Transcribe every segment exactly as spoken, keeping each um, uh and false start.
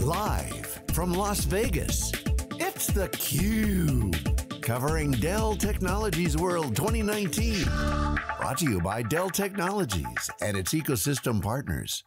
Live from Las Vegas, it's theCUBE, covering Dell Technologies World twenty nineteen. Brought to you by Dell Technologies and its ecosystem partners.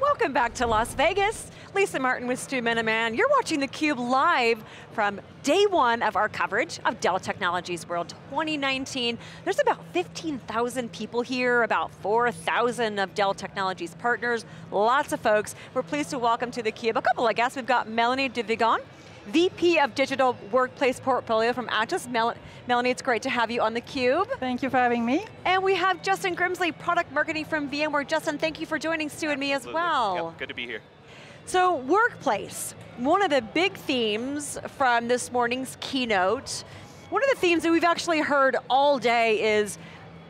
Welcome back to Las Vegas. Lisa Martin with Stu Miniman. You're watching theCUBE live from day one of our coverage of Dell Technologies World twenty nineteen. There's about fifteen thousand people here, about four thousand of Dell Technologies partners, lots of folks. We're pleased to welcome to theCUBE a couple, I guess. We've got Melanie de Vigan, V P of Digital Workplace Portfolio from Atos. Mel Melanie, it's great to have you on theCUBE. Thank you for having me. And we have Justin Grimsley, Product Marketing from VMware. Justin, thank you for joining Stu and me as well. Yep, good to be here. So, workplace, one of the big themes from this morning's keynote. One of the themes that we've actually heard all day is,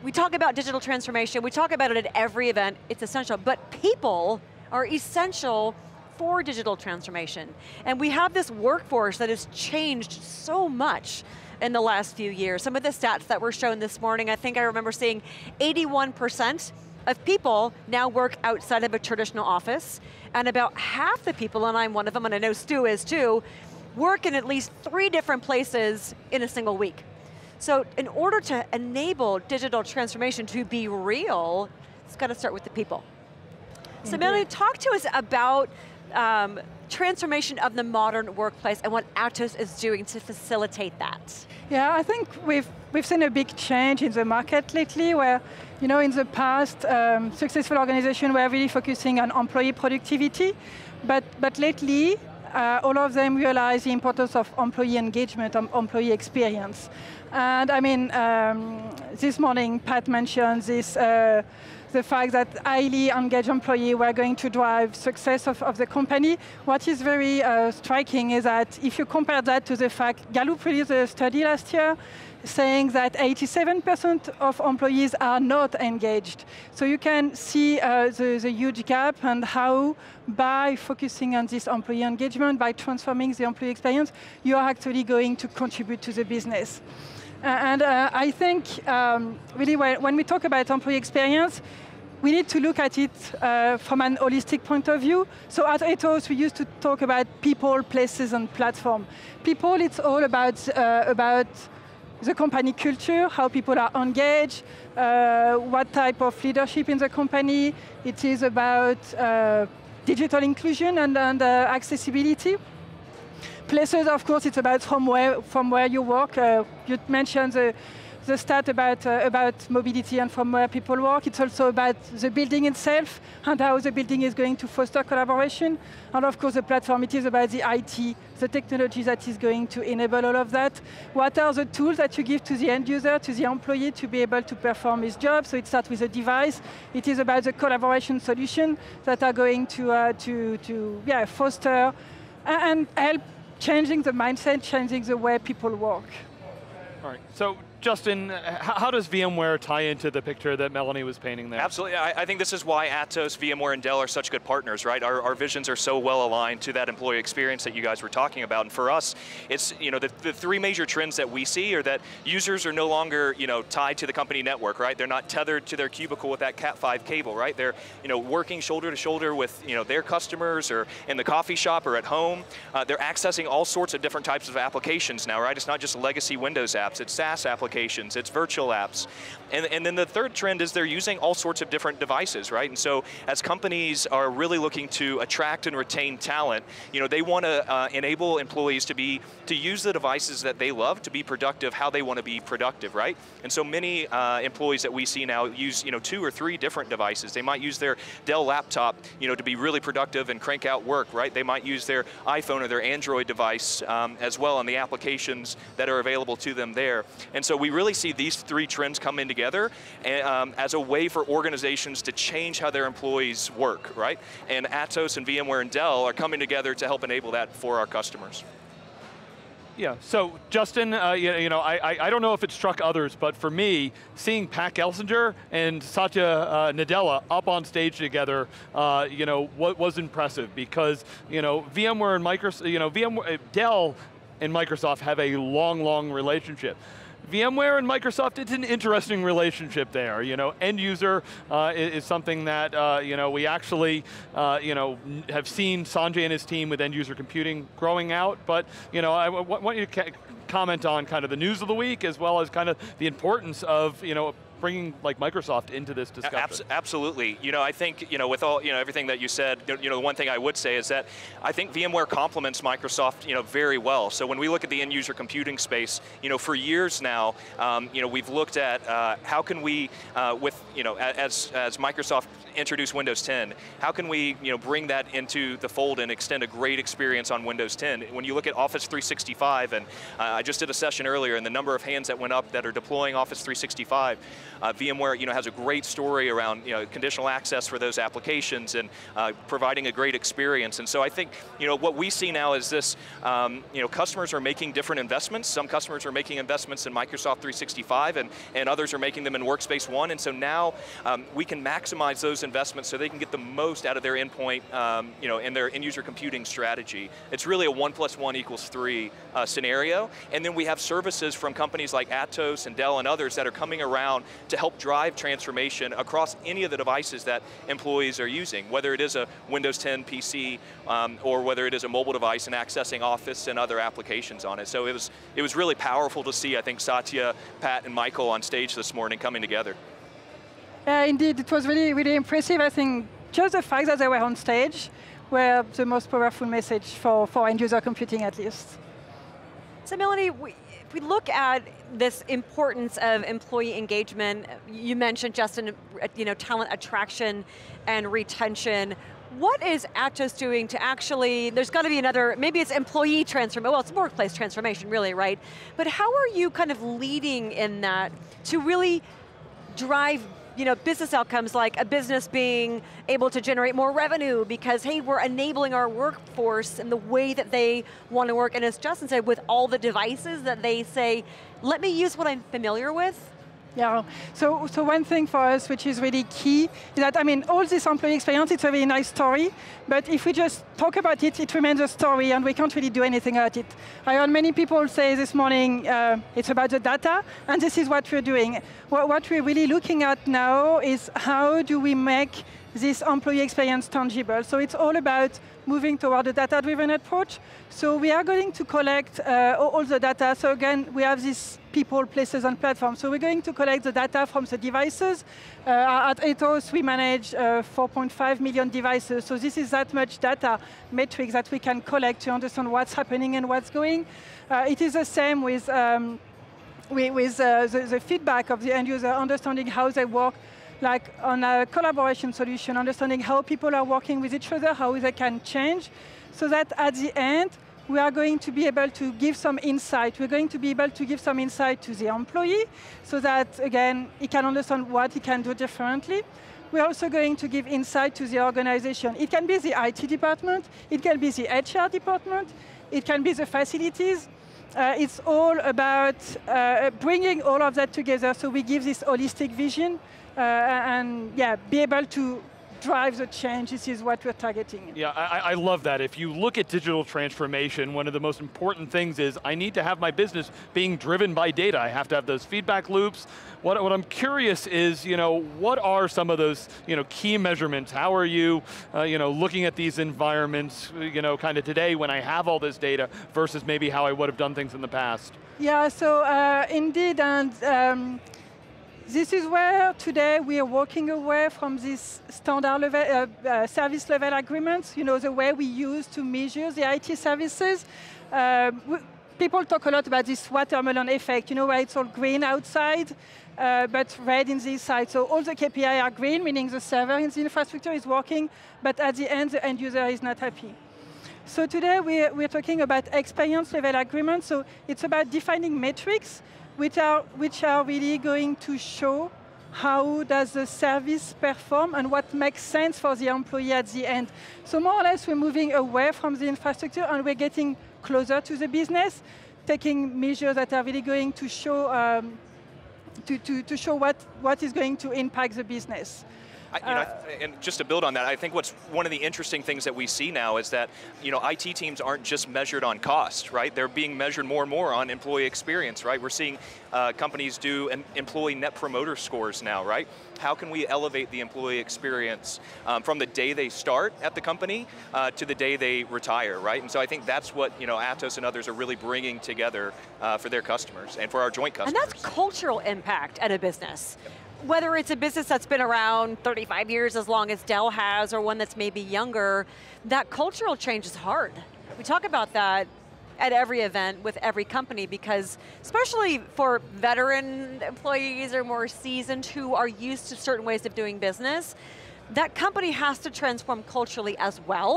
we talk about digital transformation, we talk about it at every event, it's essential, but people are essential for digital transformation. And we have this workforce that has changed so much in the last few years. Some of the stats that were shown this morning, I think I remember seeing eighty-one percent of people now work outside of a traditional office, and about half the people, and I'm one of them, and I know Stu is too, work in at least three different places in a single week. So in order to enable digital transformation to be real, it's got to start with the people. Mm-hmm. So Melanie, talk to us about Um, transformation of the modern workplace and what Atos is doing to facilitate that. Yeah, I think we've, we've seen a big change in the market lately where, you know, in the past, um, successful organizations were really focusing on employee productivity, but, but lately, Uh, all of them realize the importance of employee engagement and employee experience. And I mean, um, this morning Pat mentioned this, uh, the fact that highly engaged employees were going to drive success of, of the company. What is very uh, striking is that if you compare that to the fact, Gallup released a study last year saying that eighty-seven percent of employees are not engaged. So you can see uh, the, the huge gap and how by focusing on this employee engagement, by transforming the employee experience, you are actually going to contribute to the business. Uh, and uh, I think, um, really, when we talk about employee experience, we need to look at it uh, from an holistic point of view. So at Atos, we used to talk about people, places, and platform. People, it's all about, uh, about the company culture, how people are engaged, uh, what type of leadership in the company. It is about uh, digital inclusion and, and uh, accessibility. Places, of course, it's about from where, from where you work. Uh, you mentioned the, the stat about, uh, about mobility and from where people work. It's also about the building itself and how the building is going to foster collaboration. And of course, the platform, it is about the I T, the technology that is going to enable all of that. What are the tools that you give to the end user, to the employee, to be able to perform his job? So it starts with a device. It is about the collaboration solution that are going to, uh, to, to yeah, foster and help changing the mindset, changing the way people work. All right, so Justin, how does VMware tie into the picture that Melanie was painting there? Absolutely, I, I think this is why Atos, VMware, and Dell are such good partners, right? Our, our visions are so well aligned to that employee experience that you guys were talking about, and for us, it's, you know, the, the three major trends that we see are that users are no longer, you know, tied to the company network, right? They're not tethered to their cubicle with that Cat five cable, right? They're, you know, working shoulder to shoulder with, you know, their customers or in the coffee shop or at home. Uh, they're accessing all sorts of different types of applications now, right? It's not just legacy Windows apps, it's SaaS applications. It's virtual apps. And, and then the third trend is they're using all sorts of different devices, right? And so as companies are really looking to attract and retain talent, you know, they want to uh, enable employees to be, to use the devices that they love to be productive, how they want to be productive, right? And so many uh, employees that we see now use, you know, two or three different devices. They might use their Dell laptop, you know, to be really productive and crank out work, right? They might use their iPhone or their Android device um, as well on the applications that are available to them there. And so we We really see these three trends come in together um, as a way for organizations to change how their employees work, right? And Atos and VMware and Dell are coming together to help enable that for our customers. Yeah, so Justin, uh, you, you know, I, I don't know if it struck others, but for me, seeing Pat Gelsinger and Satya uh, Nadella up on stage together, uh, you know, was impressive because, you know, VMware and Microsoft, you know, VMware, Dell and Microsoft have a long, long relationship. VMware and Microsoft, it's an interesting relationship there. You know, end user uh, is, is something that uh, you know, we actually uh, you know, have seen Sanjay and his team with end user computing growing out, but you know, I want you to comment on kind of the news of the week as well as kind of the importance of, you know, bringing like Microsoft into this discussion. Abs absolutely, you know, I think, you know, with all, you know, everything that you said, you know, the one thing I would say is that I think VMware complements Microsoft, you know, very well. So when we look at the end user computing space, you know, for years now, um, you know, we've looked at uh, how can we, uh, with, you know, as as Microsoft introduced Windows ten, how can we, you know, bring that into the fold and extend a great experience on Windows ten? When you look at Office three sixty-five, and uh, I just did a session earlier, and the number of hands that went up that are deploying Office three sixty-five. Uh, VMware, you know, has a great story around, you know, conditional access for those applications and uh, providing a great experience. And so I think, you know, what we see now is this, um, you know, customers are making different investments. Some customers are making investments in Microsoft three sixty-five, and, and others are making them in Workspace ONE. And so now um, we can maximize those investments so they can get the most out of their endpoint, um, you know, in their end user computing strategy. It's really a one plus one equals three uh, scenario. And then we have services from companies like Atos and Dell and others that are coming around to help drive transformation across any of the devices that employees are using, whether it is a Windows ten P C um, or whether it is a mobile device and accessing Office and other applications on it. So it was, it was really powerful to see, I think, Satya, Pat, and Michael on stage this morning coming together. Uh, indeed, it was really, really impressive. I think just the fact that they were on stage were the most powerful message for, for end user computing, at least. So Melanie, we, if we look at this importance of employee engagement, you mentioned, Justin, you know, talent attraction and retention. What is Atos doing to actually, there's got to be another, maybe it's employee transformation, well, it's workplace transformation really, right? But how are you kind of leading in that to really drive, you know, business outcomes like a business being able to generate more revenue because, hey, we're enabling our workforce in the way that they want to work. And as Justin said, with all the devices that they say, let me use what I'm familiar with. Yeah, so, so one thing for us which is really key, is that, I mean, all this employee experience, it's a really nice story, but if we just talk about it, it remains a story and we can't really do anything about it. I heard many people say this morning, uh, it's about the data, and this is what we're doing. What, what we're really looking at now is how do we make this employee experience tangible. So it's all about moving toward a data-driven approach. So we are going to collect uh, all the data. So again, we have these people, places, and platforms. So we're going to collect the data from the devices. Uh, at Atos, we manage uh, four point five million devices. So this is that much data metrics that we can collect to understand what's happening and what's going. Uh, it is the same with, um, with uh, the, the feedback of the end user, understanding how they work, like on a collaboration solution, understanding how people are working with each other, how they can change, so that at the end, we are going to be able to give some insight. We're going to be able to give some insight to the employee, so that, again, he can understand what he can do differently. We're also going to give insight to the organization. It can be the I T department, it can be the H R department, it can be the facilities. Uh, it's all about uh, bringing all of that together, so we give this holistic vision uh, and yeah, be able to drive the change. This is what we're targeting. Yeah, I, I love that. If you look at digital transformation, one of the most important things is I need to have my business being driven by data. I have to have those feedback loops. What, what I'm curious is, you know, what are some of those, you know, key measurements? How are you, uh, you know, looking at these environments, you know, kind of today when I have all this data versus maybe how I would have done things in the past? Yeah, so uh, indeed, and um, this is where today we are walking away from these standard level, uh, uh, service level agreements, you know, the way we use to measure the I T services. Uh, we, people talk a lot about this watermelon effect, you know, where it's all green outside, uh, but red in this side. So all the K P I are green, meaning the server in the infrastructure is working, but at the end, the end user is not happy. So today we're, we're talking about experience level agreements, so it's about defining metrics Which are, which are really going to show how does the service perform and what makes sense for the employee at the end. So more or less we're moving away from the infrastructure and we're getting closer to the business, taking measures that are really going to show, um, to, to, to show what, what is going to impact the business. I, you uh, know, I th and just to build on that, I think what's one of the interesting things that we see now is that you know I T teams aren't just measured on cost, right? They're being measured more and more on employee experience, right? We're seeing uh, companies do an employee net promoter scores now, right? How can we elevate the employee experience um, from the day they start at the company uh, to the day they retire, right? And so I think that's what you know Atos and others are really bringing together uh, for their customers and for our joint customers. And that's cultural impact at a business. Yep. Whether it's a business that's been around thirty-five years, as long as Dell has, or one that's maybe younger, that cultural change is hard. We talk about that at every event with every company because, especially for veteran employees or more seasoned who are used to certain ways of doing business, that company has to transform culturally as well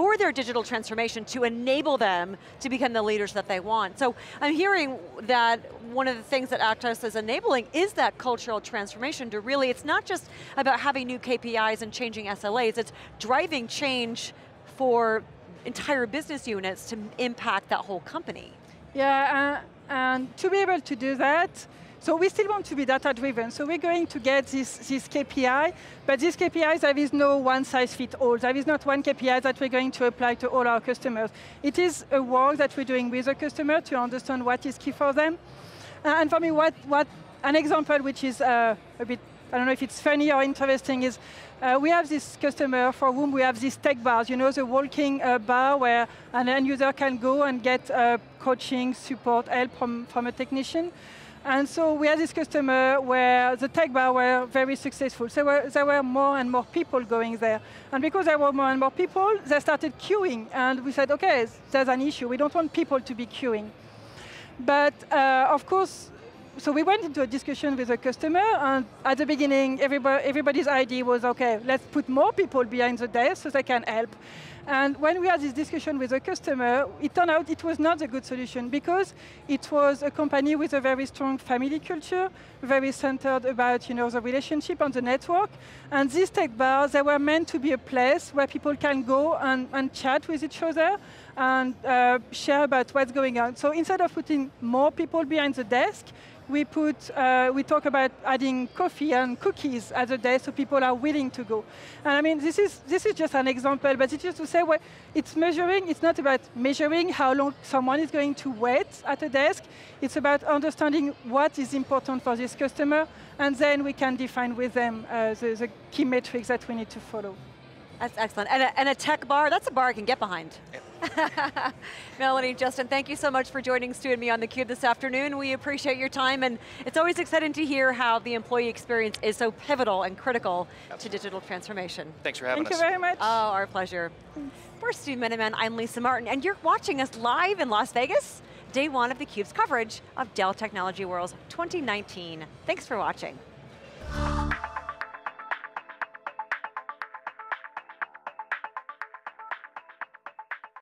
for their digital transformation to enable them to become the leaders that they want. So I'm hearing that one of the things that Atos is enabling is that cultural transformation to really, it's not just about having new K P Is and changing S L As, it's driving change for entire business units to impact that whole company. Yeah, uh, and to be able to do that, so we still want to be data-driven, so we're going to get this, this K P I, but this K P I, there is no one-size-fits-all. There is not one K P I that we're going to apply to all our customers. It is a work that we're doing with the customer to understand what is key for them. Uh, and for me, what, what an example which is uh, a bit, I don't know if it's funny or interesting, is uh, we have this customer for whom we have these tech bars, you know, the walking uh, bar where an end user can go and get uh, coaching, support, help from, from a technician. And so we had this customer where the tech bar were very successful. So there were, there were more and more people going there. And because there were more and more people, they started queuing. And we said, okay, there's an issue. We don't want people to be queuing. But uh, of course, so we went into a discussion with the customer. And at the beginning, everybody, everybody's idea was, okay, let's put more people behind the desk so they can help. And when we had this discussion with the customer, it turned out it was not a good solution because it was a company with a very strong family culture, very centered about you know, the relationship on the network. And these tech bars, they were meant to be a place where people can go and, and chat with each other and uh, share about what's going on. So instead of putting more people behind the desk, we, put, uh, we talk about adding coffee and cookies at the desk so people are willing to go. And I mean, this is, this is just an example, but it's just to say well, it's measuring, it's not about measuring how long someone is going to wait at a desk, it's about understanding what is important for this customer, and then we can define with them uh, the, the key metrics that we need to follow. That's excellent, and a, and a tech bar, that's a bar I can get behind. Yep. Melanie, Justin, thank you so much for joining Stu and me on theCUBE this afternoon. We appreciate your time, and it's always exciting to hear how the employee experience is so pivotal and critical Absolutely. to digital transformation. Thanks for having thank us. Thank you very much. Oh, our pleasure. Thanks. For Stu Miniman, I'm Lisa Martin, and you're watching us live in Las Vegas, day one of theCUBE's coverage of Dell Technologies World's twenty nineteen. Thanks for watching.